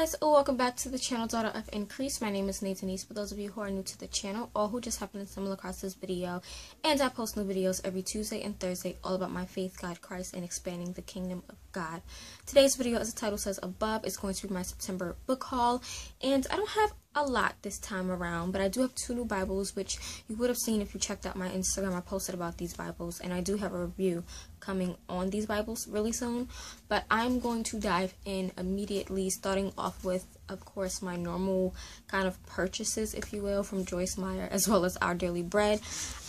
guys, welcome back to the channel Daughter of Increase. My name is Nathanice. For those of you who are new to the channel or who just happen to stumble across this video, and I post new videos every Tuesday and Thursday all about my faith, God, Christ, and expanding the kingdom of God. Today's video, as the title says above, is going to be my September book haul, and I don't have a lot this time around, but I do have two new Bibles, which you would have seen if you checked out my Instagram. I posted about these Bibles, and I do have a review coming on these Bibles really soon, but I'm going to dive in immediately, starting off with, of course, my normal kind of purchases, if you will, from Joyce Meyer, as well as Our Daily Bread.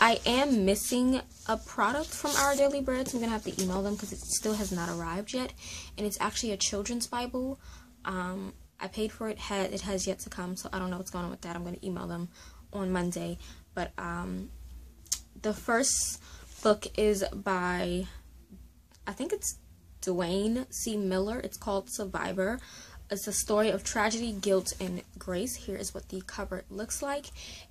I am missing a product from Our Daily Bread, so I'm gonna have to email them because it still has not arrived yet, and it's actually a children's Bible. I paid for it, it has yet to come, so I don't know what's going on with that. I'm going to email them on Monday. But the first book is by, I think it's Dwayne C. Miller. It's called Survivor. It's a story of tragedy, guilt, and grace. Here is what the cover looks like.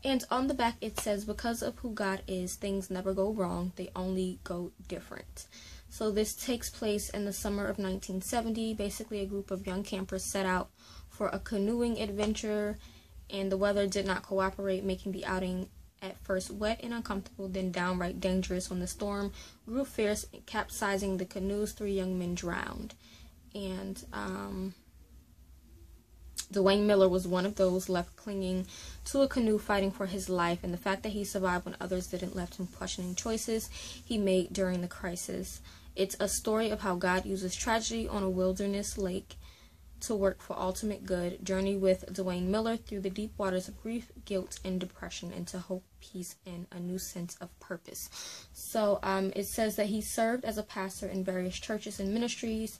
And on the back it says, because of who God is, things never go wrong. They only go different. So this takes place in the summer of 1970. Basically, a group of young campers set out for a canoeing adventure, and the weather did not cooperate, making the outing at first wet and uncomfortable, then downright dangerous when the storm grew fierce, capsizing the canoes. 3 young men drowned. And Dwayne Miller was one of those left clinging to a canoe, fighting for his life, and the fact that he survived when others didn't left him questioning choices he made during the crisis. It's a story of how God uses tragedy on a wilderness lake to work for ultimate good. Journey with Dwayne Miller through the deep waters of grief, guilt, and depression into hope, peace, and a new sense of purpose. So it says that he served as a pastor in various churches and ministries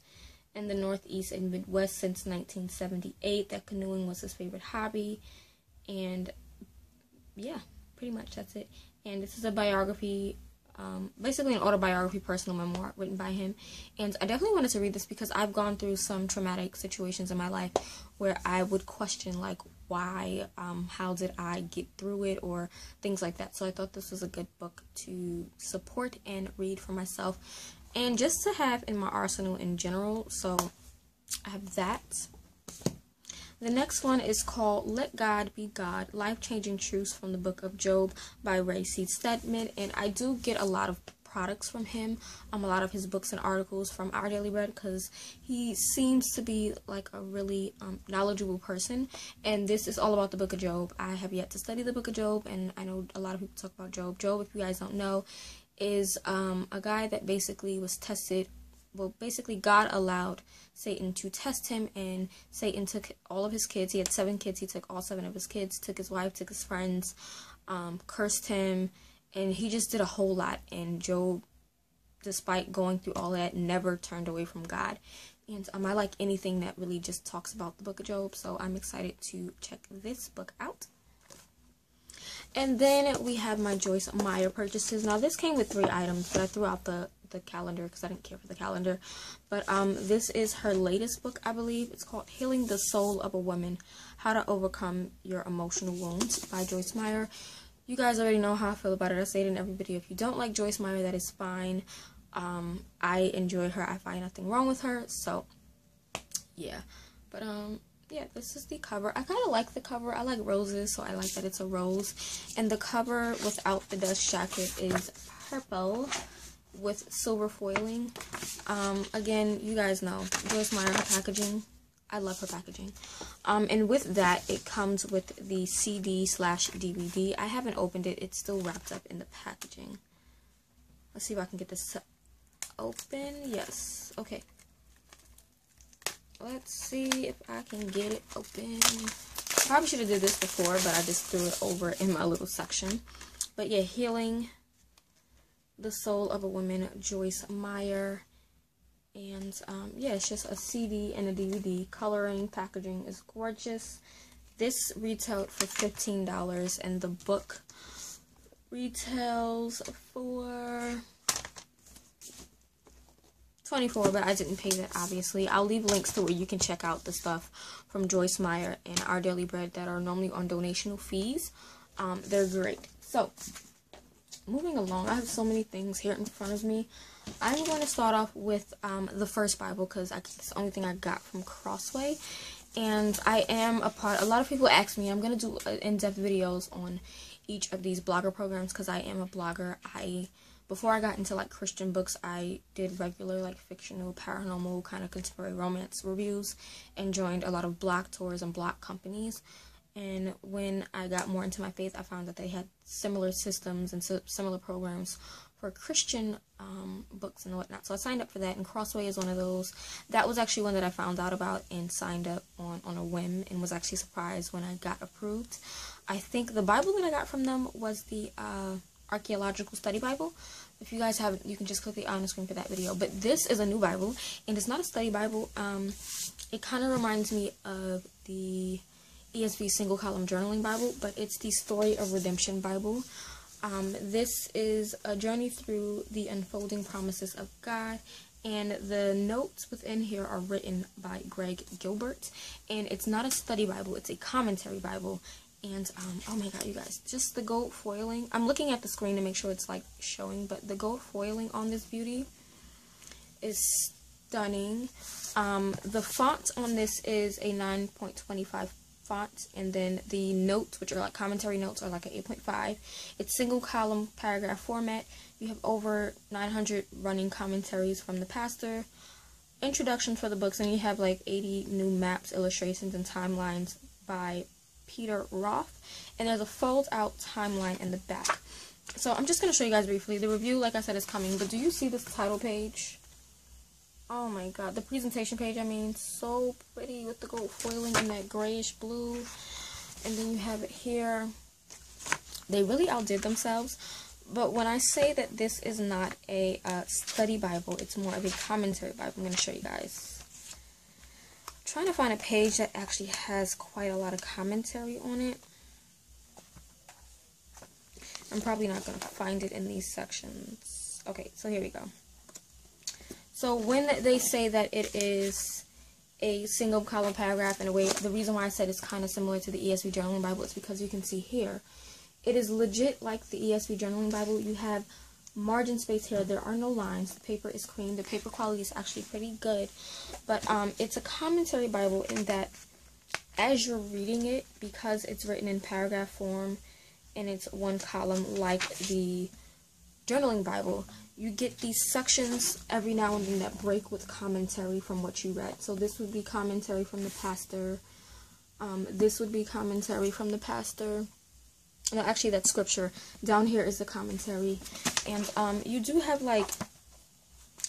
in the Northeast and Midwest since 1978, that canoeing was his favorite hobby, and yeah, pretty much that's it. And this is a biography, basically an autobiography, personal memoir written by him, and I definitely wanted to read this because I've gone through some traumatic situations in my life where I would question, like, why, how did I get through it, or things like that. So I thought this was a good book to support and read for myself, and just to have in my arsenal in general. So I have that. The next one is called Let God Be God, Life-Changing Truths from the Book of Job by Ray C. Stedman. And I do get a lot of products from him, a lot of his books and articles from Our Daily Bread, because he seems to be like a really knowledgeable person. And this is all about the Book of Job. I have yet to study the Book of Job, and I know a lot of people talk about Job. Job, if you guys don't know, is a guy that basically was tested. Well, basically God allowed Satan to test him, and Satan took all of his kids. He had 7 kids. He took all 7 of his kids, took his wife, took his friends, cursed him, and he just did a whole lot. And Job, despite going through all that, never turned away from God. And I like anything that really just talks about the Book of Job, so I'm excited to check this book out. And then we have my Joyce Meyer purchases. Now, this came with 3 items, but I threw out the calendar because I didn't care for the calendar. But this is her latest book, I believe. It's called Healing the Soul of a Woman, How to Overcome Your Emotional Wounds by Joyce Meyer. You guys already know how I feel about it. I say it in every video. If you don't like Joyce Meyer, that is fine. I enjoy her. I find nothing wrong with her. So, yeah. But, yeah, this is the cover. I kind of like the cover. I like roses, so I like that it's a rose. And the cover without the dust jacket is purple with silver foiling. Again, you guys know Joyce Meyer, her packaging. I love her packaging. And with that, it comes with the CD/DVD. I haven't opened it. It's still wrapped up in the packaging. Let's see if I can get this to open. Yes. Okay. Let's see if I can get it open. Probably should have did this before, but I just threw it over in my little section. But yeah, Healing the Soul of a Woman, Joyce Meyer. And yeah, it's just a CD and a DVD. Coloring, packaging is gorgeous. This retailed for $15, and the book retails for $24, but I didn't pay that, obviously. I'll leave links to where you can check out the stuff from Joyce Meyer and Our Daily Bread that are normally on donational fees. They're great. So, moving along, I have so many things here in front of me. I'm going to start off with the first Bible because it's the only thing I got from Crossway. And I am a part, a lot of people ask me, I'm going to do in-depth videos on each of these blogger programs because I am a blogger. Before I got into like Christian books, I did regular like fictional, paranormal, kind of contemporary romance reviews and joined a lot of blog tours and blog companies. And when I got more into my faith, I found that they had similar systems and similar programs for Christian books and whatnot. So I signed up for that, and Crossway is one of those. That was actually one that I found out about and signed up on a whim, and was actually surprised when I got approved. I think the Bible that I got from them was the Archaeological Study Bible. If you guys haven't, you can just click the on the screen for that video. But this is a new Bible, and it's not a study Bible. It kind of reminds me of the ESV Single Column Journaling Bible, but it's the Story of Redemption Bible. This is a journey through the unfolding promises of God, and the notes within here are written by Greg Gilbert, and it's not a study Bible, it's a commentary Bible. And oh my god, you guys, just the gold foiling. I'm looking at the screen to make sure it's like showing, but the gold foiling on this beauty is stunning. The font on this is a 9.25 font, and then the notes, which are like commentary notes, are like an 8.5. It's single column paragraph format. You have over 900 running commentaries from the pastor, introduction for the books, and you have like 80 new maps, illustrations, and timelines by Peter Roth, and there's a fold out timeline in the back. So I'm just going to show you guys briefly. The review, like I said, is coming, but do you see this title page? Oh my god, the presentation page, I mean, so pretty with the gold foiling and that grayish blue. And then you have it here. They really outdid themselves. But when I say that this is not a study Bible, it's more of a commentary Bible. I'm going to show you guys. I'm trying to find a page that actually has quite a lot of commentary on it. I'm probably not going to find it in these sections. Okay, so here we go. So when they say that it is a single column paragraph, in a way, the reason why I said it's kind of similar to the ESV Journaling Bible is because you can see here, it is legit like the ESV Journaling Bible. You have margin space here. There are no lines. The paper is clean. The paper quality is actually pretty good. But it's a commentary Bible in that as you're reading it, because it's written in paragraph form and it's one column like the Journaling Bible, you get these sections every now and then that break with commentary from what you read. So this would be commentary from the pastor. This would be commentary from the pastor. No, actually, that's scripture. Down here is the commentary. And you do have, like,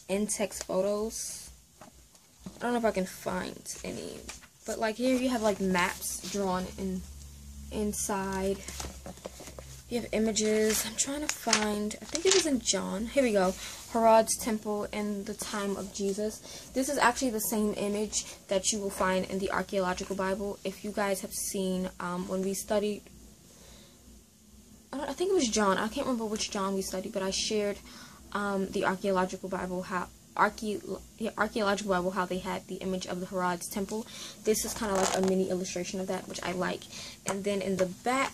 in-text photos. I don't know if I can find any. But, like, here you have, like, maps drawn inside. You have images. I'm trying to find, I think it was in John. Here we go. Herod's temple in the time of Jesus. This is actually the same image that you will find in the Archaeological Bible. If you guys have seen, when we studied, I think it was John. I can't remember which John we studied, but I shared the Archaeological Bible, how they had the image of the Herod's temple. This is kind of like a mini illustration of that, which I like. And then in the back,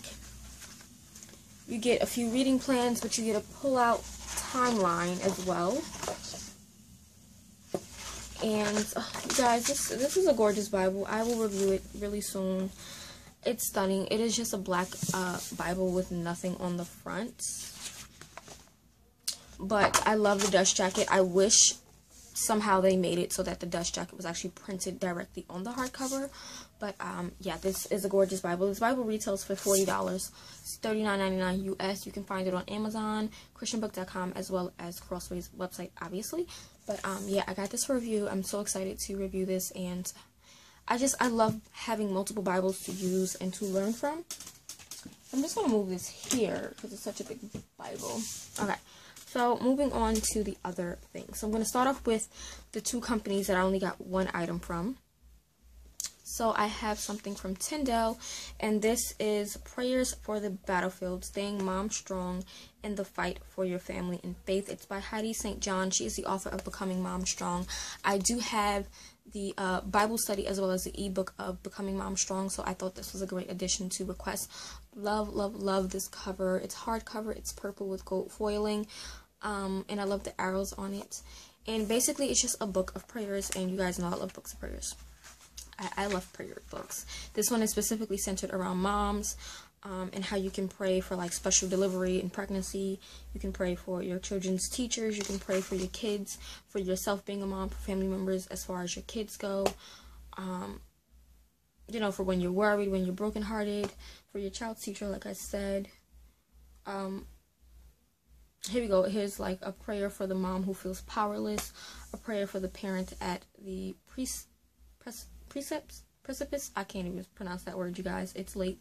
you get a few reading plans, but you get a pull-out timeline as well. And you guys, this is a gorgeous Bible. I will review it really soon. It's stunning. It is just a black Bible with nothing on the front. But I love the dust jacket. I wish somehow they made it so that the dust jacket was actually printed directly on the hardcover. But yeah, this is a gorgeous Bible. This Bible retails for $40. It's $39.99 US. You can find it on Amazon, christianbook.com, as well as Crossway's website, obviously. But yeah, I got this for review. I'm so excited to review this, and I love having multiple Bibles to use and to learn from. I'm just gonna move this here because it's such a big Bible. Okay. So, moving on to the other thing. So, I'm going to start off with the two companies that I only got one item from. So, I have something from Tyndale, and this is Prayers for the Battlefield, Staying Mom Strong in the Fight for Your Family and Faith. It's by Heidi St. John. She is the author of Becoming Mom Strong. I do have the Bible study as well as the ebook of Becoming Mom Strong, so I thought this was a great addition to request. Love, love, love this cover. It's hardcover, it's purple with gold foiling. And I love the arrows on it. And basically, it's just a book of prayers, and you guys know I love books of prayers. I love prayer books. This one is specifically centered around moms, and how you can pray for like special delivery and pregnancy. You can pray for your children's teachers. You can pray for your kids, for yourself being a mom, for family members as far as your kids go. You know, for when you're worried, when you're brokenhearted, for your child's teacher, like I said. Here we go. Here's like a prayer for the mom who feels powerless, a prayer for the parent at the precipice. I can't even pronounce that word, you guys. It's late.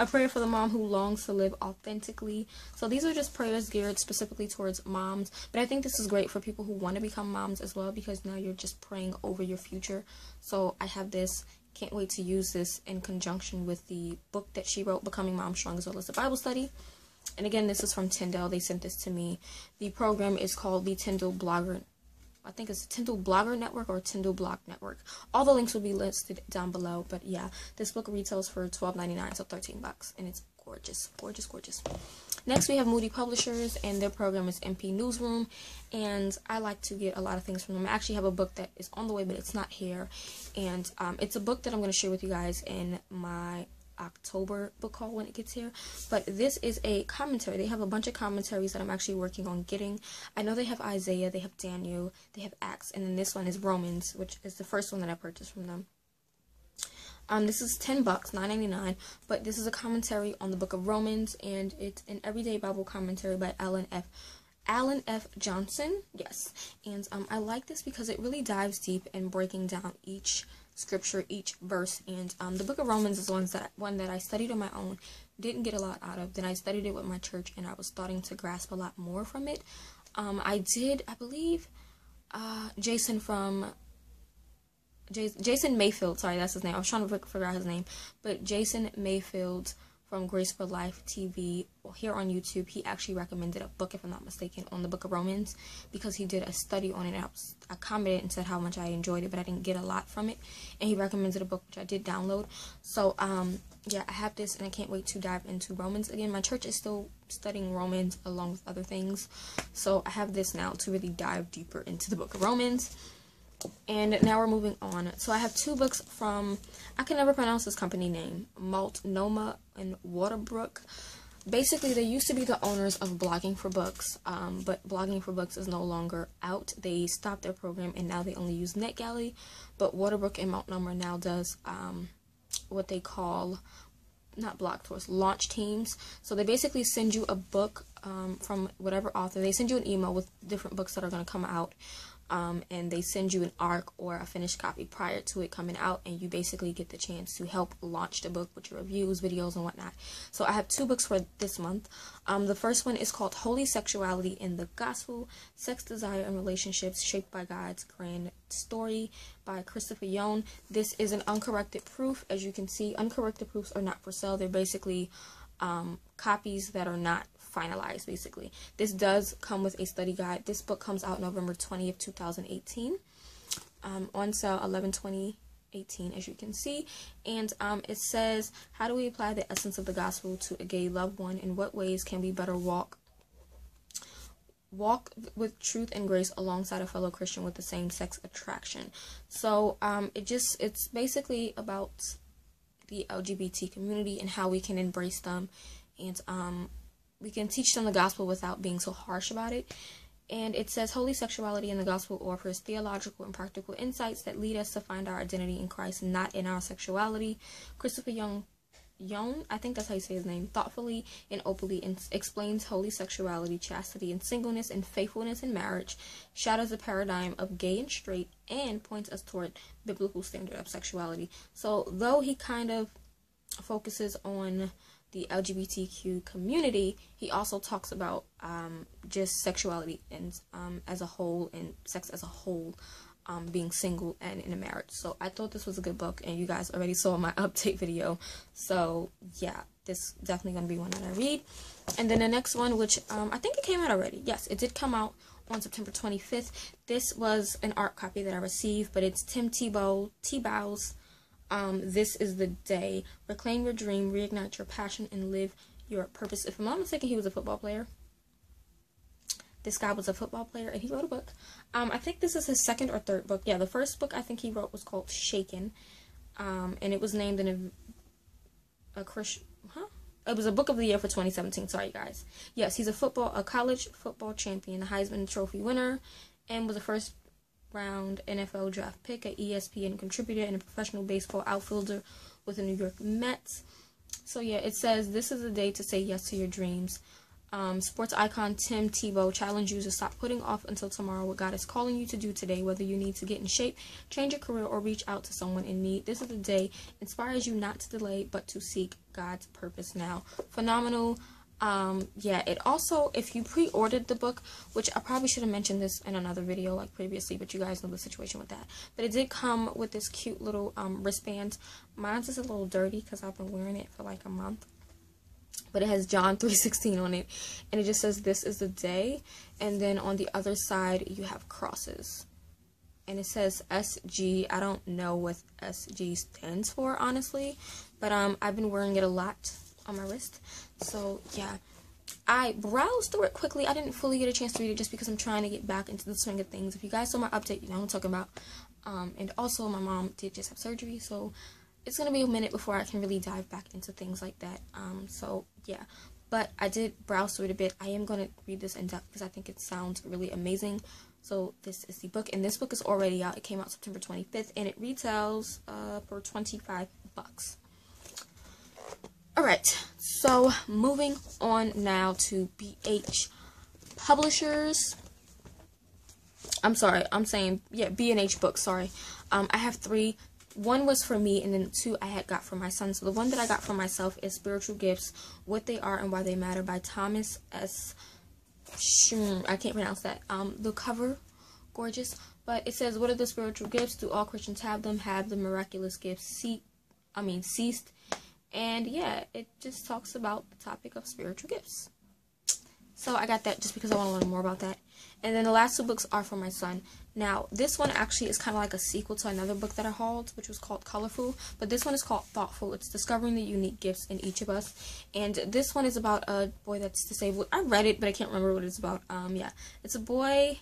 A prayer for the mom who longs to live authentically. So these are just prayers geared specifically towards moms, but I think this is great for people who want to become moms as well, because now you're just praying over your future. So I have this. Can't wait to use this in conjunction with the book that she wrote, Becoming Mom Strong, as well as the Bible study. And again, this is from Tyndale. They sent this to me. The program is called the Tyndale Blogger. I think it's Tyndale Blogger Network or Tyndale Blog Network. All the links will be listed down below. But yeah, this book retails for $12.99, so $13, and it's gorgeous, gorgeous, gorgeous. Next, we have Moody Publishers, and their program is MP Newsroom, and I like to get a lot of things from them. I actually have a book that is on the way, but it's not here, and it's a book that I'm going to share with you guys in my October book haul when it gets here. But this is a commentary. They have a bunch of commentaries that I'm actually working on getting. I know they have Isaiah, they have Daniel, they have Acts, and then this one is Romans, which is the first one that I purchased from them. This is $10, $9.99, but this is a commentary on the book of Romans, and it's an everyday Bible commentary by Alan F. Johnson. Yes, and I like this because it really dives deep in breaking down each scripture, each verse, and the book of Romans is one that I studied on my own, didn't get a lot out of. Then I studied it with my church, and I was starting to grasp a lot more from it. I believe Jason from Jason Mayfield, sorry, that's his name. I was trying to figure out his name, but Jason Mayfield from Grace for Life TV, well, here on YouTube, he actually recommended a book, if I'm not mistaken, on the book of Romans, because he did a study on it, and I commented and said how much I enjoyed it, but I didn't get a lot from it, and he recommended a book, which I did download. So yeah, I have this, and I can't wait to dive into Romans again. My church is still studying Romans along with other things, so I have this now to really dive deeper into the book of Romans. And now we're moving on. So I have two books from, I can never pronounce this company name, Multnomah and Waterbrook. Basically, they used to be the owners of Blogging for Books, but Blogging for Books is no longer out. They stopped their program, and now they only use NetGalley. But Waterbrook and Multnomah now does what they call, not blog tours, launch teams. So they basically send you a book from whatever author. They send you an email with different books that are going to come out. And they send you an ARC or a finished copy prior to it coming out, and you basically get the chance to help launch the book with your reviews, videos, and whatnot. So I have two books for this month. The first one is called Holy Sexuality in the Gospel, Sex, Desire, and Relationships Shaped by God's Grand Story by Christopher Yuan. This is an uncorrected proof. As you can see, uncorrected proofs are not for sale. They're basically copies that are not finalized, basically. This does come with a study guide. This book comes out November 20th, 2018. On sale 11/20/18, as you can see. And it says, how do we apply the essence of the gospel to a gay loved one? In what ways can we better walk with truth and grace alongside a fellow Christian with the same sex attraction? So it's basically about the LGBT community and how we can embrace them, and we can teach them the gospel without being so harsh about it. And it says, Holy Sexuality in the Gospel offers theological and practical insights that lead us to find our identity in Christ, not in our sexuality. Christopher Yuan, I think that's how you say his name, thoughtfully and openly explains holy sexuality, chastity and singleness, and faithfulness in marriage, shatters the paradigm of gay and straight, and points us toward biblical standard of sexuality. So though he kind of focuses on the LGBTQ community, he also talks about just sexuality and as a whole, and sex as a whole, being single and in a marriage. So I thought this was a good book, and you guys already saw my update video. So yeah, this definitely gonna be one that I read. And then the next one, which I think it came out already. Yes, it did come out on September 25th. This was an art copy that I received, but it's Tim Tebow's This Is the Day. Reclaim your dream, reignite your passion, and live your purpose. If I'm not mistaken, he was a football player. This guy was a football player, and he wrote a book. I think this is his second or third book. Yeah, the first book I think he wrote was called Shaken, and it was named in a Christian... Huh? It was a book of the year for 2017. Sorry, guys. Yes, he's a college football champion, a Heisman Trophy winner, and was a first-round NFL draft pick, an ESPN contributor, and a professional baseball outfielder with the New York Mets. So, yeah, it says, this is the day to say yes to your dreams. Sports icon Tim Tebow challenged you to stop putting off until tomorrow what God is calling you to do today, whether you need to get in shape, change your career, or reach out to someone in need. This is the day inspires you not to delay, but to seek God's purpose now. Phenomenal. Yeah, it also, if you pre-ordered the book, which I probably should have mentioned this in another video like previously, but you guys know the situation with that. But it did come with this cute little wristband. Mine's just a little dirty because I've been wearing it for like a month. But it has John 3:16 on it, and it just says, this is the day, and then on the other side, you have crosses, and it says SG. I don't know what SG stands for, honestly, but I've been wearing it a lot on my wrist, so yeah. I browsed through it quickly. I didn't fully get a chance to read it just because I'm trying to get back into the swing of things. If you guys saw my update, you know what I'm talking about, and also my mom did just have surgery, so... It's going to be a minute before I can really dive back into things like that. So, yeah. But I did browse through it a bit. I am going to read this in depth because I think it sounds really amazing. So, this is the book. And this book is already out. It came out September 25th. And it retails for $25. Alright. So, moving on now to BH Publishers. I'm sorry. I'm saying, yeah, B&H Books. Sorry. I have three. One was for me, and then two I had got for my son. So the one that I got for myself is Spiritual Gifts, What They Are and Why They Matter by Thomas S. I can't pronounce that. The cover, gorgeous. But it says, what are the spiritual gifts? Do all Christians have them? Have the miraculous gifts ceased? And yeah, it just talks about the topic of spiritual gifts. So I got that just because I want to learn more about that. And then the last two books are for my son. Now, this one actually is kind of like a sequel to another book that I hauled, which was called Colorful. But this one is called Thoughtful. It's discovering the unique gifts in each of us. And this one is about a boy that's disabled. I read it, but I can't remember what it's about. Yeah. It's a boy.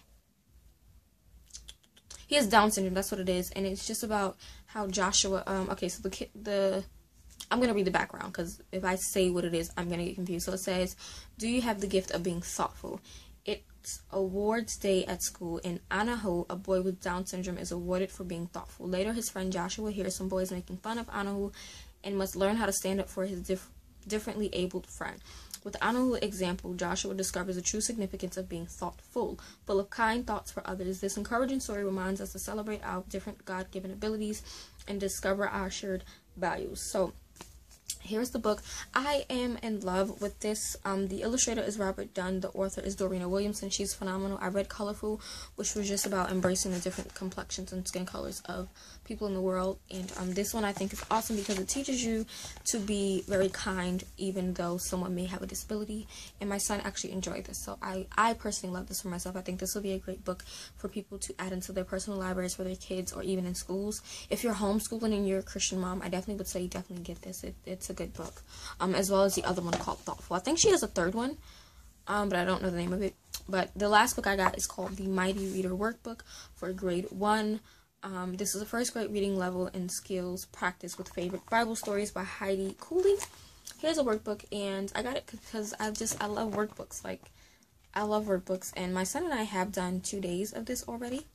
He has Down syndrome. That's what it is. And it's just about how Joshua... okay, so the kid... I'm going to read the background because if I say what it is, I'm going to get confused. So it says, do you have the gift of being thoughtful? It's awards day at school. In Anaho, a boy with Down syndrome is awarded for being thoughtful. Later, his friend Joshua hears some boys making fun of Anaho and must learn how to stand up for his differently abled friend. With Anaho's example, Joshua discovers the true significance of being thoughtful, full of kind thoughts for others. This encouraging story reminds us to celebrate our different God-given abilities and discover our shared values. So, here's the book. I am in love with this. The illustrator is Robert Dunn. The author is Dorena Williamson. She's phenomenal. I read Colorful, which was just about embracing the different complexions and skin colors of people in the world. And this one I think is awesome because it teaches you to be very kind even though someone may have a disability. And my son actually enjoyed this. So I personally love this for myself. I think this will be a great book for people to add into their personal libraries for their kids or even in schools. If you're homeschooling and you're a Christian mom, I definitely would say you definitely get this. It's a good book, as well as the other one called Thoughtful. I think she has a third one, but I don't know the name of it. But the last book I got is called The Mighty Reader Workbook for grade 1. This is the first grade reading level and skills practice with favorite Bible stories by Heidi Cooley. Here's a workbook, and I got it because I love workbooks. Like, I love workbooks, and my son and I have done 2 days of this already.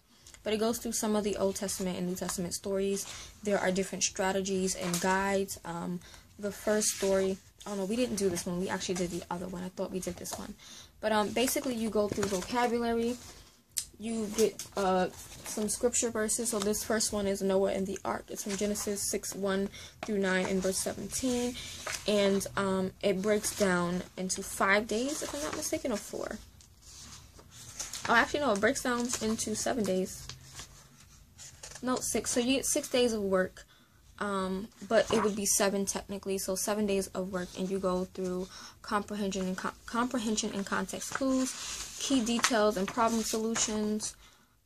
But it goes through some of the Old Testament and New Testament stories. There are different strategies and guides. The first story, oh no, we didn't do this one. We actually did the other one. I thought we did this one. But basically, you go through vocabulary. You get some scripture verses. So this first one is Noah and the Ark. It's from Genesis 6:1 through 9 and verse 17. And it breaks down into 5 days, if I'm not mistaken, or 4. Oh, actually, no, it breaks down into 7 days. No, 6. So you get 6 days of work. But it would be 7 technically, so 7 days of work, and you go through comprehension and context clues, key details and problem solutions,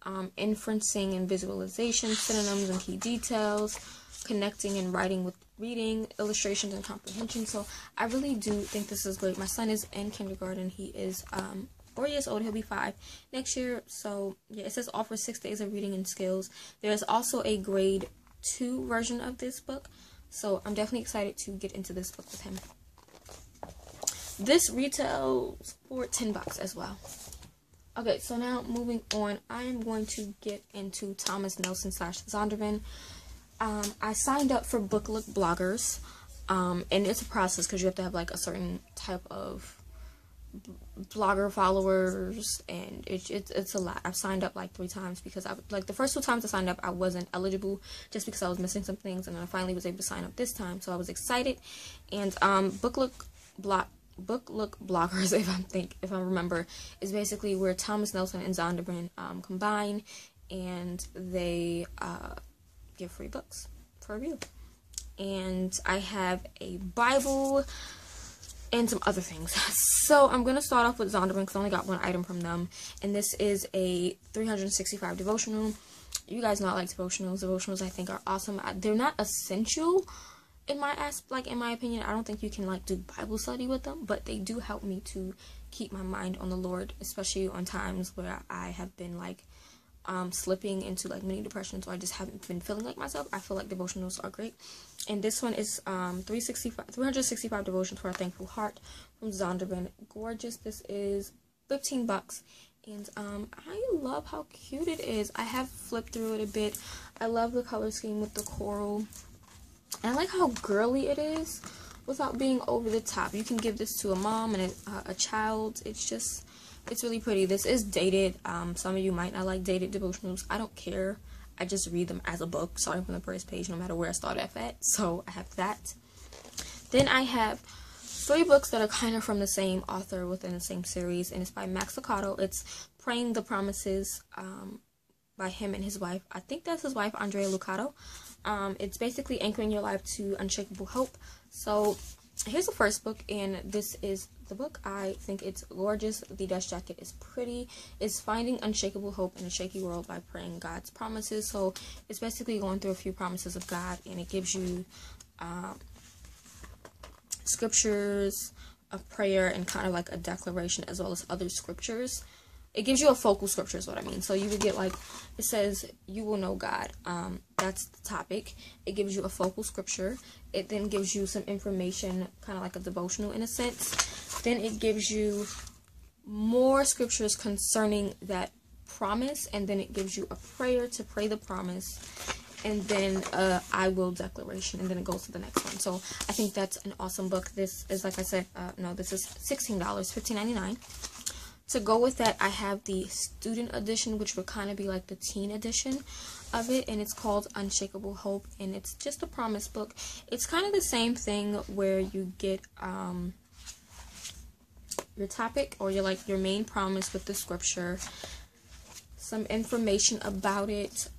inferencing and visualization, synonyms and key details, connecting and writing with reading, illustrations and comprehension. So I really do think this is great. My son is in kindergarten. He is 4 years old. He'll be 5 next year. So yeah, it says offer 6 days of reading and skills. There's also a grade 2 version of this book, so I'm definitely excited to get into this book with him. This retails for $10 as well. Okay, so now moving on, I am going to get into Thomas Nelson / Zondervan. I signed up for Book Look Bloggers, and it's a process because you have to have like a certain type of blogger followers, and it's a lot. I've signed up like 3 times because I like the first 2 times I signed up I wasn't eligible just because I was missing some things, and then I finally was able to sign up this time, so I was excited. And Book Look Bloggers, if I remember, is basically where Thomas Nelson and Zondervan combine, and they give free books for review. And I have a Bible and some other things. So I'm gonna start off with Zondervan because I only got 1 item from them, and this is a 365 devotional. You guys not like devotionals? Devotionals I think are awesome. They're not essential. In my opinion, I don't think you can like do Bible study with them, but they do help me to keep my mind on the Lord, especially on times where I have been like slipping into like mini depressions, or I just haven't been feeling like myself. I feel like devotionals are great, and this one is 365 devotions for a thankful heart from Zondervan. Gorgeous. This is $15, and I love how cute it is. I have flipped through it a bit. I love the color scheme with the coral. And I like how girly it is without being over the top. You can give this to a mom and a child. It's really pretty. This is dated. Some of you might not like dated devotionals. I don't care. I just read them as a book, starting from the first page, no matter where I start off at. So I have that. Then I have 3 books that are kind of from the same author within the same series, and it's by Max Lucado. It's Praying the Promises by him and his wife. I think that's his wife, Andrea Lucado. It's basically anchoring your life to unshakable hope. So here's the first book, and this is the book. I think it's gorgeous. The dust jacket is pretty. It's Finding Unshakable Hope in a Shaky World by Praying God's Promises. So it's basically going through a few promises of God, and it gives you scriptures of prayer and kind of like a declaration, as well as other scriptures. It gives you a focal scripture is what I mean. So you would get like, it says, you will know God. That's the topic. It gives you a focal scripture. It then gives you some information, kind of like a devotional in a sense. Then it gives you more scriptures concerning that promise. And then it gives you a prayer to pray the promise. And then I will declaration. And then it goes to the next one. So I think that's an awesome book. This is, like I said, this is $16, $15.99. To go with that, I have the student edition, which would kind of be like the teen edition of it, and it's called Unshakable Hope, and it's just a promise book. It's kind of the same thing where you get your topic, or your like your main promise with the scripture, some information about it,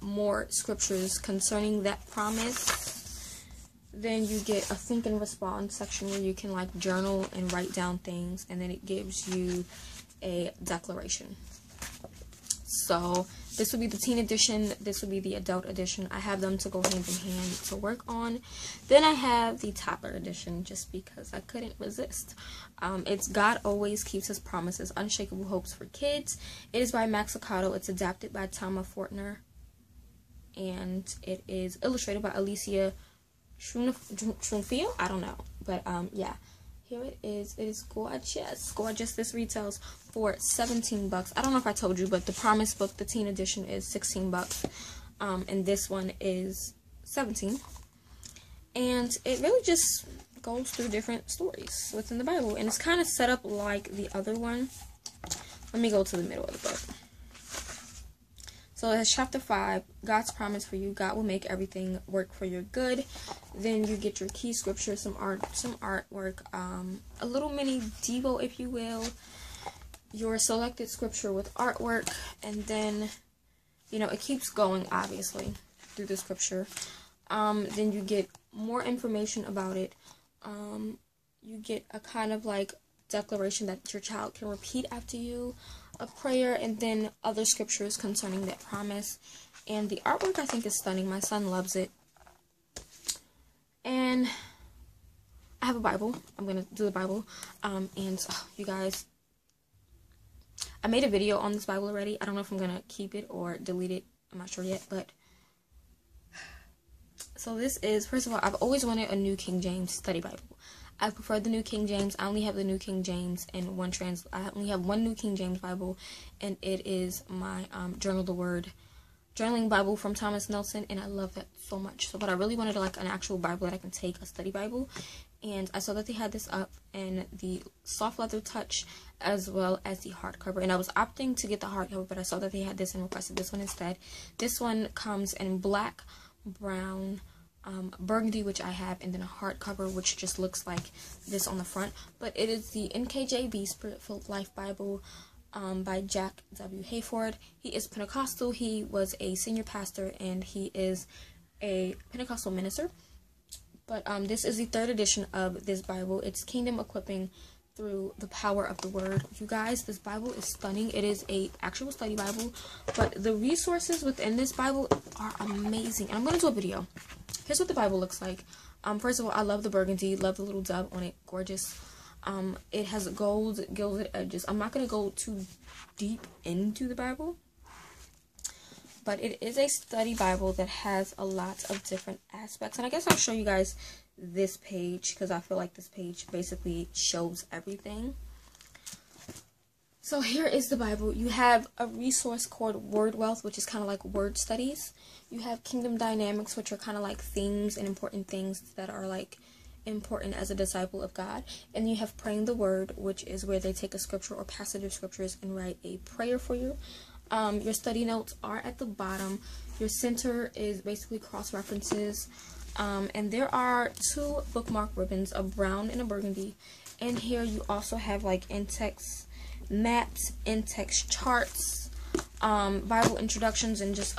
more scriptures concerning that promise. Then you get a think and respond section where you can like journal and write down things, and then it gives you a declaration. So this would be the teen edition, this would be the adult edition. I have them to go hand in hand to work on. Then I have the toddler edition just because I couldn't resist. It's God Always Keeps His Promises, Unshakable Hopes for Kids. It is by Max Lucado. It's adapted by Tama Fortner, and it is illustrated by Alicia Trunfio? I don't know, but yeah, here it is. It is gorgeous, gorgeous. This retails for $17. I don't know if I told you, but the promise book, the teen edition, is $16, and this one is $17. And it really just goes through different stories within the Bible, and it's kind of set up like the other one. Let me go to the middle of the book. So that's chapter 5, God's Promise for You. God will make everything work for your good. Then you get your key scripture, some artwork, a little mini devo, if you will, your selected scripture with artwork, and then, you know, it keeps going, obviously, through the scripture. Then you get more information about it. You get a kind of, like, declaration that your child can repeat after you, a prayer, and then other scriptures concerning that promise. And the artwork I think is stunning. My son loves it. And I have a Bible. I'm gonna do the Bible, and you guys, I made a video on this Bible already. I don't know if I'm going to keep it or delete it. I'm not sure yet, but... So this is, first of all, I've always wanted a New King James Study Bible. I prefer the New King James. I only have the New King James and I only have one New King James Bible, and it is my Journal the Word Journaling Bible from Thomas Nelson, and I love that so much. So, but I really wanted like an actual Bible that I can take, a study Bible, and I saw that they had this up in the soft leather touch as well as the hardcover, and I was opting to get the hardcover, but I saw that they had this and requested this one instead. This one comes in black, brown, burgundy, which I have, and then a hardcover, which just looks like this on the front. But it is the NKJV Spirit-Filled Life Bible by Jack W. Hayford. He is Pentecostal. He was a senior pastor, and he is a Pentecostal minister. But this is the third edition of this Bible. It's Kingdom Equipping Through the Power of the Word. You guys, this Bible is stunning. It is a actual study Bible, but the resources within this Bible are amazing. And I'm going to do a video. Here's what the Bible looks like. First of all, I love the burgundy. Love the little dove on it. Gorgeous. It has gold gilded edges. I'm not going to go too deep into the Bible, but it is a study Bible that has a lot of different aspects. And I guess I'll show you guys this page, because I feel like this page basically shows everything. So here is the Bible. You have a resource called Word Wealth, which is kind of like word studies. You have Kingdom Dynamics, which are kind of like themes and important things that are like important as a disciple of God. And you have Praying the Word, which is where they take a scripture or passage of scriptures and write a prayer for you. Your study notes are at the bottom. Your center is basically cross-references. And there are two bookmark ribbons, a brown and a burgundy. And here you also have like in-text maps, in-text charts, Bible introductions, and just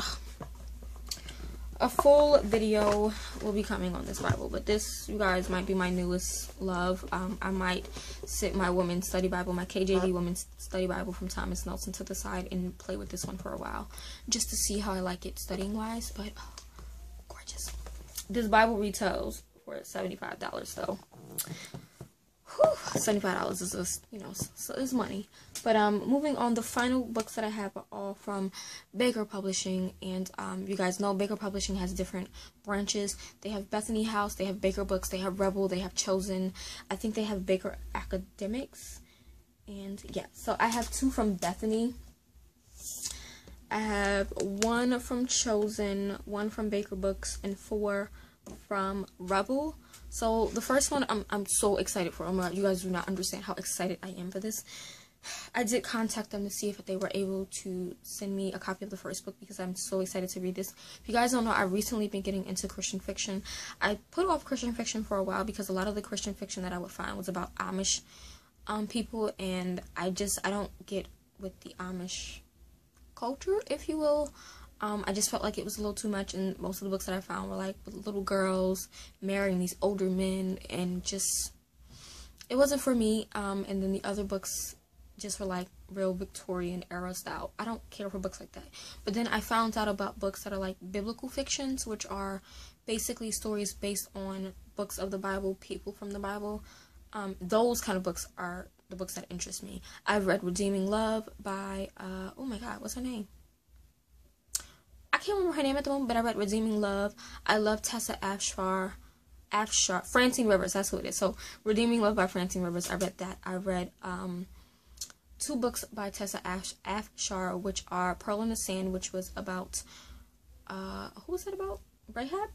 a full video will be coming on this Bible. But this, you guys, might be my newest love. I might sit my Women's Study Bible, my KJV Women's Study Bible from Thomas Nelson to the side and play with this one for a while, just to see how I like it studying-wise. But gorgeous. This Bible retails for $75, so whew, $75 is just, you know, so it's money. But moving on, the final books that I have are all from Baker Publishing, and you guys know Baker Publishing has different branches. They have Bethany House, they have Baker Books, they have Rebel, they have Chosen. I think they have Baker Academics, and yeah. So I have two from Bethany. I have one from Chosen, one from Baker Books, and four from Rebel. So the first one I'm so excited for. You guys do not understand how excited I am for this. I did contact them to see if they were able to send me a copy of the first book, because I'm so excited to read this. If you guys don't know, I've recently been getting into Christian fiction. I put off Christian fiction for a while because a lot of the Christian fiction that I would find was about Amish people, and I don't get with the Amish culture, if you will. I just felt like it was a little too much, and most of the books that I found were like with little girls marrying these older men, and just it wasn't for me. And then the other books just were like real Victorian era style. I don't care for books like that. But then I found out about books that are like biblical fictions, which are basically stories based on books of the Bible, people from the Bible. Those kind of books are the books that interest me. I've read Redeeming Love by, oh my god, what's her name? I can't remember her name at the moment, but I read Redeeming Love. I love Tessa Afshar. Francine Rivers, that's who it is. So, Redeeming Love by Francine Rivers, I read that. I read, two books by Tessa Afshar, which are Pearl in the Sand, which was about, who was that about? Rahab?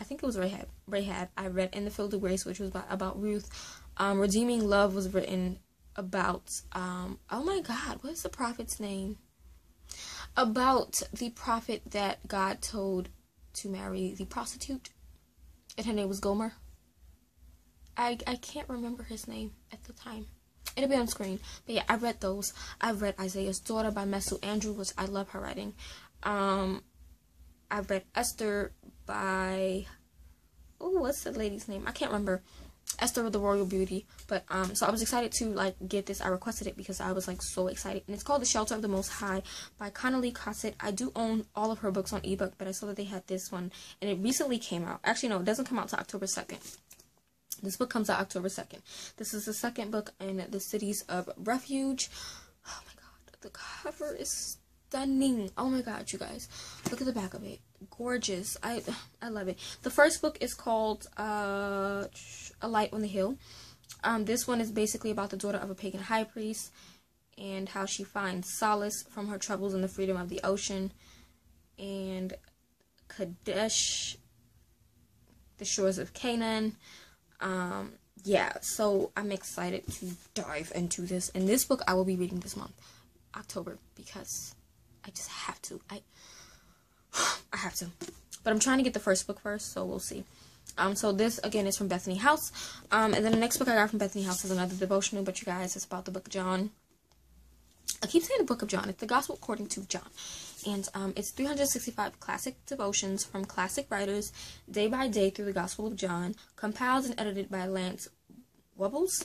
I think it was Rahab. I read In the Field of Grace, which was about Ruth. Redeeming Love was written about, oh my god, what's the prophet's name? About the prophet that God told to marry the prostitute. And her name was Gomer. I can't remember his name at the time. It'll be on screen. But yeah, I read those. I read Isaiah's Daughter by Mesu Andrew, which I love her writing. I read Esther by, oh, what's the lady's name? I can't remember. Esther with the Royal Beauty. But so I was excited to like get this. I requested it because I was like so excited. And it's called The Shelter of the Most High by Connelly Cossett. I do own all of her books on ebook, but I saw that they had this one, and it recently came out. Actually, no, it doesn't come out till October 2nd. This book comes out October 2nd. This is the second book in the Cities of Refuge. Oh my god, the cover is stunning. Oh my god, you guys. Look at the back of it. Gorgeous. I love it. The first book is called A Light on the Hill. This one is basically about the daughter of a pagan high priest and how she finds solace from her troubles in the freedom of the ocean and Kadesh, the shores of Canaan. Yeah, so I'm excited to dive into this. And this book I will be reading this month, October, because I just have to. I have to. But I'm trying to get the first book first, so we'll see. So this, again, is from Bethany House. And then the next book I got from Bethany House is another devotional, but you guys, it's about the book of John. I keep saying the book of John. It's the Gospel according to John. And it's 365 classic devotions from classic writers, day by day through the Gospel of John, compiled and edited by Lance Wubbles.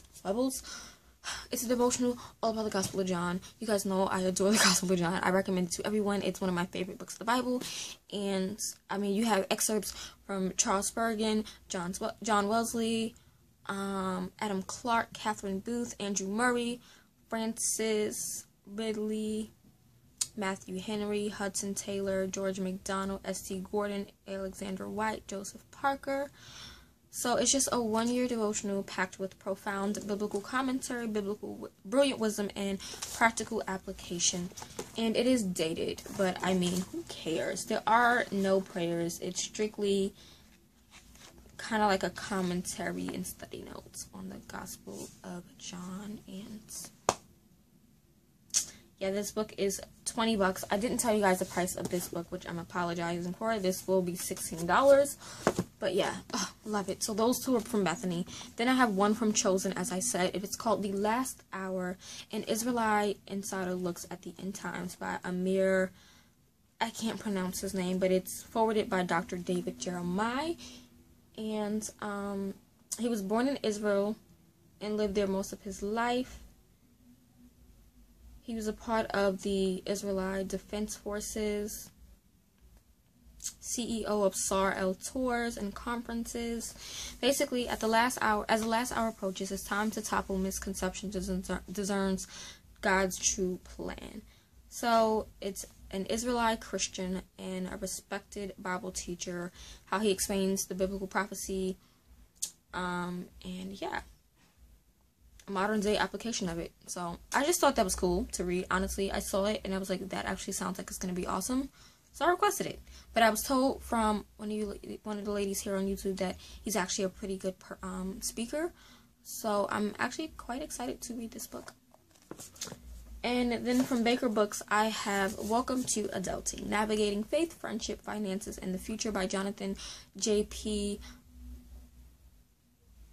It's a devotional all about the Gospel of John. You guys know I adore the Gospel of John. I recommend it to everyone. It's one of my favorite books of the Bible. And, I mean, you have excerpts from Charles Spurgeon, John Wesley, Adam Clark, Catherine Booth, Andrew Murray, Francis Ridley, Matthew Henry, Hudson Taylor, George MacDonald, S.T. Gordon, Alexander White, Joseph Parker. So it's just a one-year devotional packed with profound biblical commentary, biblical brilliant wisdom, and practical application. And it is dated, but I mean, who cares? There are no prayers. It's strictly kind of like a commentary and study notes on the Gospel of John. And yeah, this book is $20. I didn't tell you guys the price of this book, which I'm apologizing for. This will be $16. But yeah, love it. So those two are from Bethany. Then I have one from Chosen, as I said. It's called The Last Hour, An Israelite Insider Looks at the End Times by Amir. I can't pronounce his name, but it's forwarded by Dr. David Jeremiah. And he was born in Israel and lived there most of his life. He was a part of the Israelite Defense Forces, CEO of SAR El tours and conferences. Basically, at the last hour, as the last hour approaches, it's time to topple misconceptions and discerns God's true plan. So it's an Israelite Christian and a respected Bible teacher, how he explains the biblical prophecy, and yeah, modern day application of it. So I just thought that was cool to read. Honestly, I saw it and I was like, that actually sounds like it's gonna be awesome. So I requested it, but I was told from one of the ladies here on YouTube that he's actually a pretty good speaker. So I'm actually quite excited to read this book. And then from Baker Books, I have Welcome to Adulting, Navigating Faith, Friendship, Finances, and the Future by Jonathan J.P.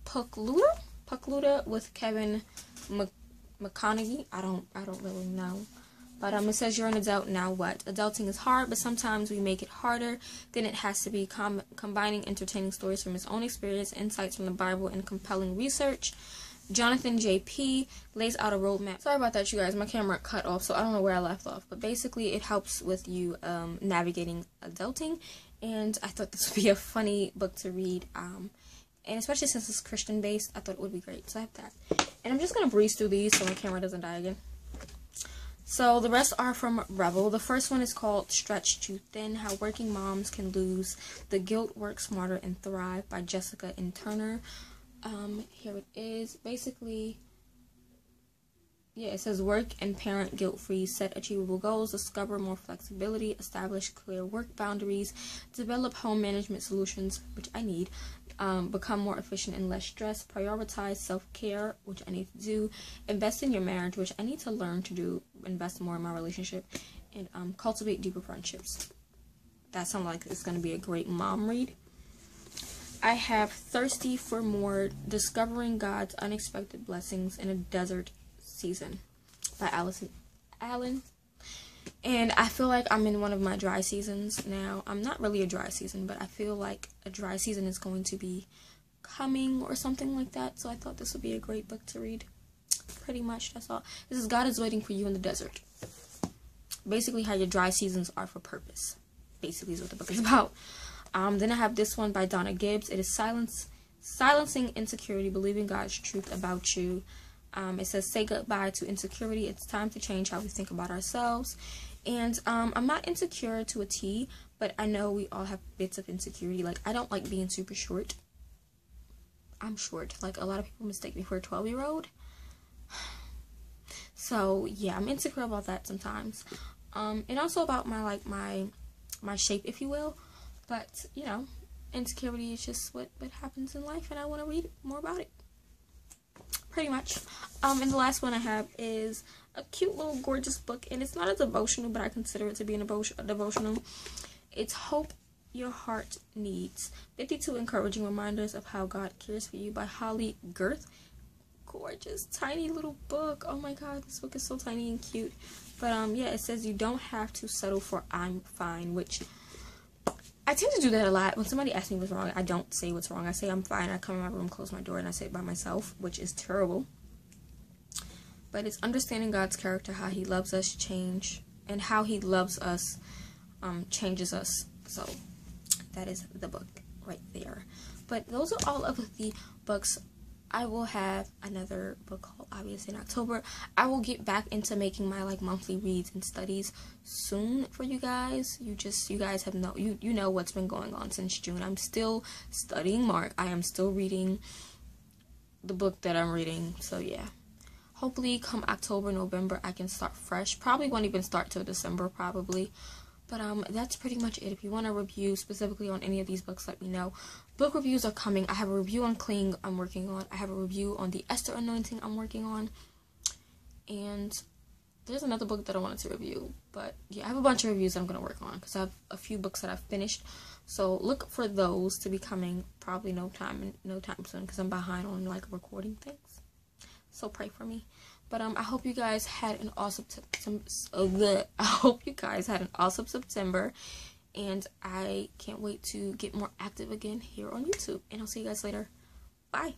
Puckluda with Kevin McConaughey. I don't really know. But it says, you're an adult, now what? Adulting is hard, but sometimes we make it harder than it has to be. Combining entertaining stories from his own experience, insights from the Bible, and compelling research. Jonathan J.P. lays out a roadmap. Sorry about that, you guys. My camera cut off, so I don't know where I left off. But basically, it helps with you navigating adulting. And I thought this would be a funny book to read. And especially since it's Christian-based, I thought it would be great. So I have that. And I'm just going to breeze through these so my camera doesn't die again. So the rest are from Rebel. The first one is called Stretched Too Thin, How Working Moms Can Lose the Guilt, Work Smarter, and Thrive by Jessica N. Turner. Here it is. Basically, yeah, it says work and parent guilt-free, set achievable goals, discover more flexibility, establish clear work boundaries, develop home management solutions, which I need, become more efficient and less stressed, prioritize self-care, which I need to do, invest in your marriage, which I need to learn to do, invest more in my relationship, and cultivate deeper friendships. That sounds like it's going to be a great mom read. I have Thirsty for More, Discovering God's Unexpected Blessings in a Desert Season by Allison Allen. And I feel like I'm in one of my dry seasons now. I'm not really a dry season, but I feel like a dry season is going to be coming or something like that. So I thought this would be a great book to read. Pretty much, that's all. This is God is Waiting for You in the Desert. Basically how your dry seasons are for purpose. Basically is what the book is about. Then I have this one by Donna Gibbs. It is Silence Silencing Insecurity, Believing God's Truth About You. It says, say goodbye to insecurity. It's time to change how we think about ourselves. And I'm not insecure to a T, but I know we all have bits of insecurity. Like, I don't like being super short. I'm short. Like, a lot of people mistake me for a 12-year-old. So, yeah, I'm insecure about that sometimes. And also about my, like, my shape, if you will. But, you know, insecurity is just what happens in life, and I want to read more about it. Pretty much. And the last one I have is a cute little gorgeous book, and it's not a devotional, but I consider it to be a devotional. It's Hope Your Heart Needs, 52 Encouraging Reminders of How God Cares for You by Holly Girth. Gorgeous, tiny little book. Oh my god, this book is so tiny and cute. But yeah, it says you don't have to settle for I'm fine, which I tend to do that a lot. When somebody asks me what's wrong, I don't say what's wrong. I say I'm fine. I come in my room, close my door, and I sit by myself, which is terrible. But it's understanding God's character, how he loves us, change, and how he loves us, changes us. So that is the book right there. But those are all of the books. I will have another book haul, obviously, in October. I will get back into making my, like, monthly reads and studies soon for you guys. You guys have no, you know what's been going on since June. I'm still studying Mark. I am still reading the book that I'm reading. So, yeah. Hopefully, come October, November, I can start fresh. Probably won't even start till December, probably. But that's pretty much it. If you want a review specifically on any of these books, let me know. Book reviews are coming. I have a review on Cling I'm working on. I have a review on The Esther Anointing I'm working on. And there's another book that I wanted to review. But yeah, I have a bunch of reviews that I'm going to work on because I have a few books that I've finished. So look for those to be coming probably no time soon because I'm behind on, like, recording things. So pray for me. But I hope you guys had an awesome September, and I can't wait to get more active again here on YouTube. And I'll see you guys later. Bye.